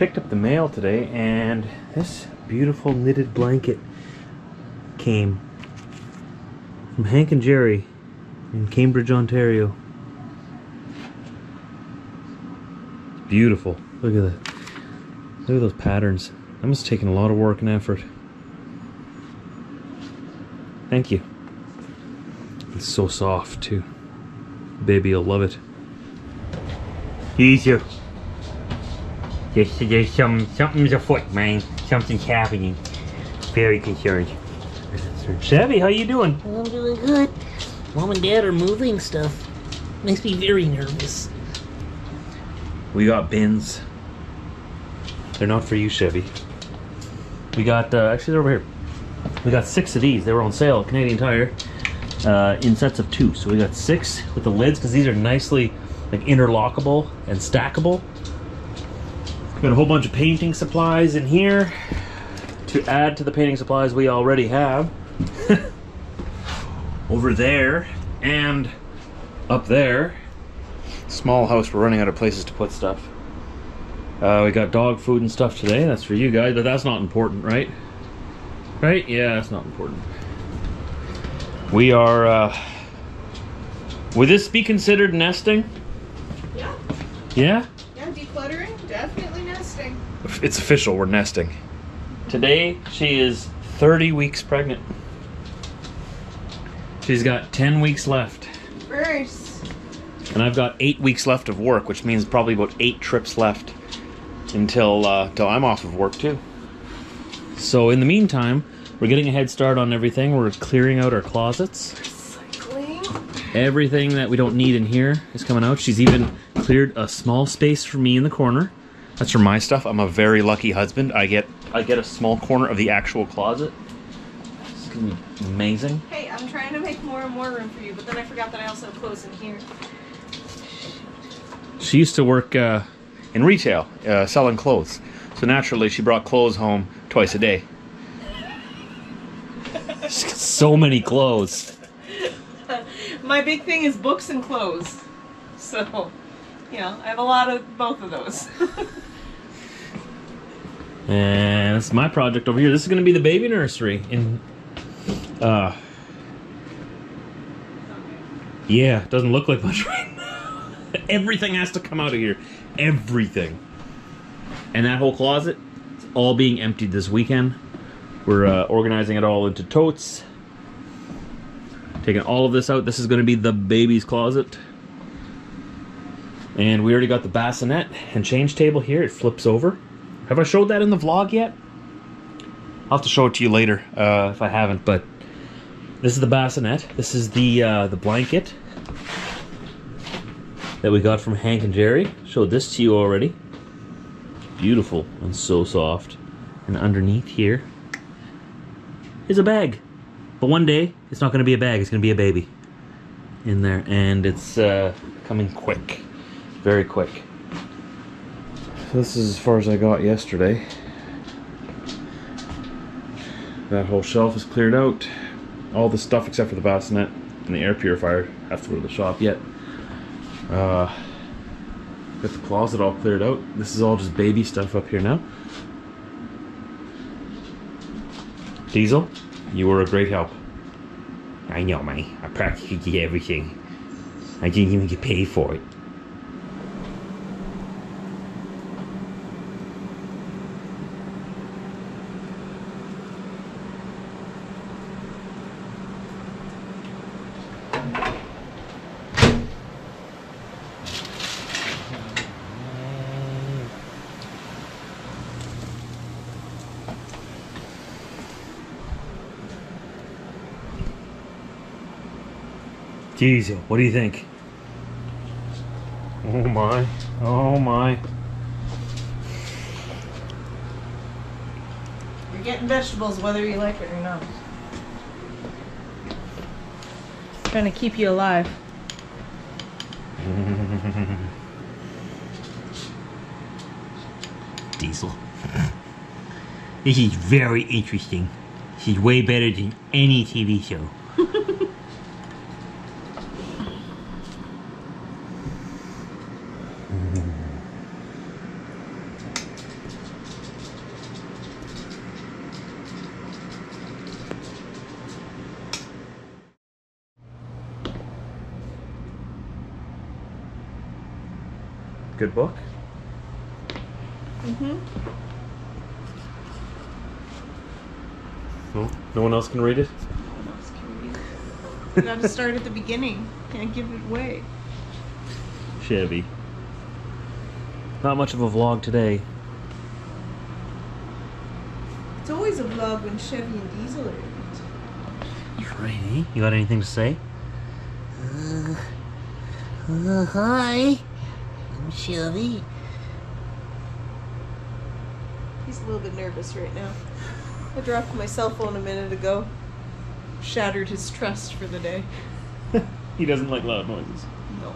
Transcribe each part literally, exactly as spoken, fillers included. picked up the mail today and this beautiful knitted blanket came from Hank and Jerry in Cambridge, Ontario. It's beautiful. Look at that. Look at those patterns. That must have taken a lot of work and effort. Thank you. It's so soft too. Baby will love it. Diesel. There's, there's some, something's afoot, man. Something's happening. Very concerned. Chevy, how you doing? I'm doing good. Mom and Dad are moving stuff. Makes me very nervous. We got bins. They're not for you, Chevy. We got, uh, actually they're over here. We got six of these. They were on sale at Canadian Tire uh, in sets of two. So we got six with the lids because these are nicely like interlockable and stackable. Got a whole bunch of painting supplies in here to add to the painting supplies we already have. Over there and up there. Small house, we're running out of places to put stuff. Uh, we got dog food and stuff today, that's for you guys, but that's not important, right? Right? Yeah, that's not important. We are, uh... would this be considered nesting? Yeah. Yeah? Yeah, decluttering, definitely nesting. It's official, we're nesting. Today, she is thirty weeks pregnant. She's got ten weeks left. First. And I've got eight weeks left of work, which means probably about eight trips left until uh, till I'm off of work too. So in the meantime, we're getting a head start on everything. We're clearing out our closets. Recycling. Everything that we don't need in here is coming out. She's even cleared a small space for me in the corner. That's for my stuff. I'm a very lucky husband. I get I get a small corner of the actual closet. This is gonna be amazing. Hey, I'm trying to make more and more room for you, but then I forgot that I also have clothes in here. She used to work uh, in retail, uh, selling clothes. So naturally, she brought clothes home twice a day. She's got so many clothes. My big thing is books and clothes. So, you know, I have a lot of both of those. And this is my project over here. This is going to be the baby nursery in, uh, yeah, it doesn't look like much right now. Everything has to come out of here. Everything. And that whole closet, it's all being emptied this weekend. We're uh, organizing it all into totes. Taking all of this out. This is going to be the baby's closet. And we already got the bassinet and change table here. It flips over. Have I showed that in the vlog yet? I'll have to show it to you later uh, if I haven't, but this is the bassinet. This is the uh, the blanket that we got from Hank and Jerry. Showed this to you already. Beautiful and so soft. And underneath here is a bag. But one day, it's not going to be a bag. It's going to be a baby in there. And it's uh, coming quick. Very quick. So this is as far as I got yesterday. That whole shelf is cleared out. All the stuff except for the bassinet and the air purifier have to go to the shop yet. Uh, got the closet all cleared out. This is all just baby stuff up here now. Diesel, you were a great help. I know, man. I practically did everything. I didn't even get paid for it. Diesel, what do you think? Oh my, oh my. You're getting vegetables whether you like it or not. It's trying to keep you alive. Diesel. This is very interesting. This is way better than any T V show. Good book? Mm-hmm. No? No one else can read it? No one else can read it. You gotta start at the beginning. Can't give it away. Chevy. Not much of a vlog today. It's always a vlog when Chevy and Diesel are in it. You're right, eh? You got anything to say? Uh, uh, hi. I'm Chevy. He's a little bit nervous right now. I dropped my cell phone a minute ago. Shattered his trust for the day. He doesn't like loud noises. No.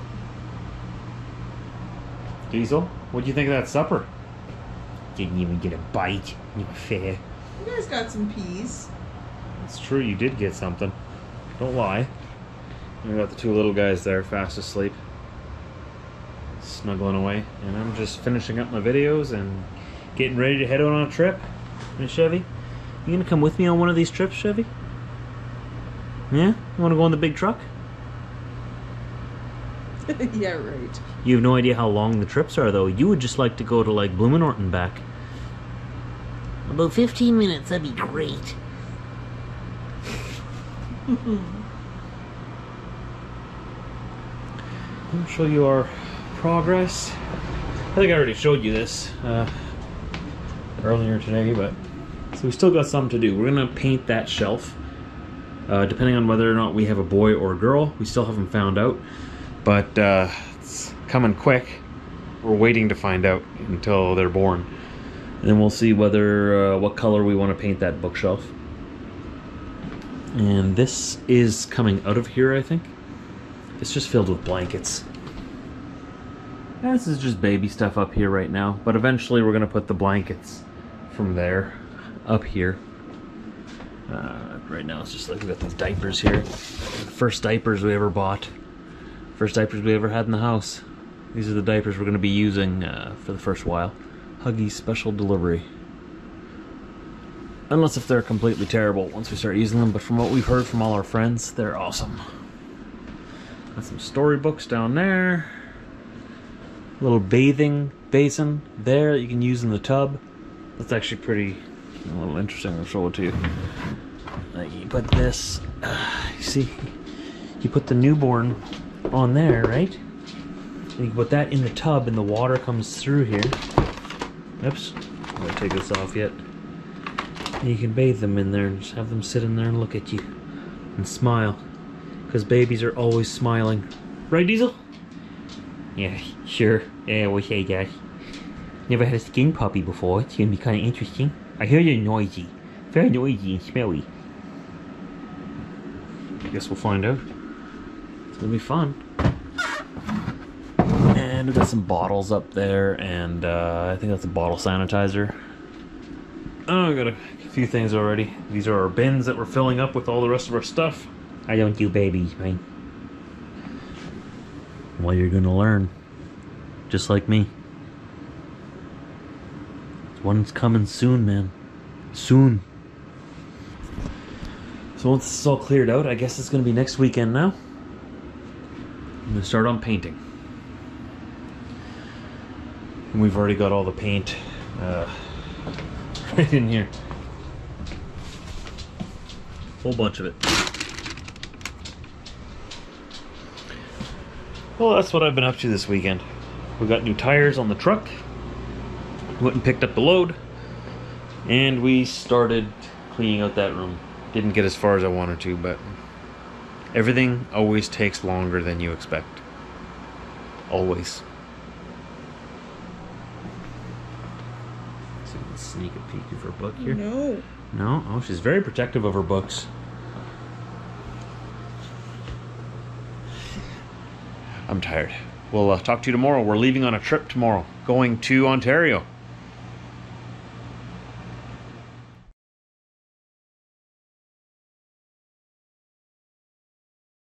Diesel, what do you think of that supper? Didn't even get a bite. Not fair. You guys got some peas. It's true, you did get something. Don't lie. We got the two little guys there, fast asleep. Snuggling away. And I'm just finishing up my videos and getting ready to head out on a trip. And Chevy, you gonna come with me on one of these trips, Chevy? Yeah? You wanna go on the big truck? Yeah, right. You have no idea how long the trips are, though. You would just like to go to, like, Blumenort and back. About fifteen minutes, that'd be great. I'll show you our progress. I think I already showed you this uh, earlier today, but... So we still got some to do. We're going to paint that shelf. Uh, depending on whether or not we have a boy or a girl. We still haven't found out. But uh, it's coming quick. We're waiting to find out until they're born. And then we'll see whether uh, what color we want to paint that bookshelf. And this is coming out of here, I think. It's just filled with blankets. And this is just baby stuff up here right now. But eventually we're going to put the blankets from there up here. Uh, right now it's just like we've got those diapers here. First diapers we ever bought. First diapers we ever had in the house. These are the diapers we're going to be using uh, for the first while. Huggies Special Delivery. Unless if they're completely terrible once we start using them, but from what we've heard from all our friends, they're awesome. Got some storybooks down there. A little bathing basin there that you can use in the tub. That's actually pretty, a little interesting. I'll show it to you. You put this, uh, you see, you put the newborn on there, right? And you can put that in the tub and the water comes through here. Oops, I'm gonna take this off yet. And you can bathe them in there and just have them sit in there and look at you and smile, because babies are always smiling, right, Diesel? Yeah, sure. Yeah, we say that. Never had a skin puppy before. It's gonna be kind of interesting. I hear you're noisy, very noisy and smelly. I guess we'll find out. It's gonna be fun. And we've got some bottles up there, and uh, I think that's a bottle sanitizer. Oh, we got a few things already. These are our bins that we're filling up with all the rest of our stuff. I don't do babies, man. Well, you're gonna learn. Just like me. One's coming soon, man. Soon. So once this is all cleared out, I guess it's gonna be next weekend now. I'm going to start on painting. And we've already got all the paint uh, right in here. Whole bunch of it. Well, that's what I've been up to this weekend. We got new tires on the truck. Went and picked up the load. And we started cleaning out that room. Didn't get as far as I wanted to, but... Everything always takes longer than you expect. Always. Let's see if we can sneak a peek of her book here. No. No? Oh, she's very protective of her books. I'm tired. We'll uh, talk to you tomorrow. We're leaving on a trip tomorrow. Going to Ontario.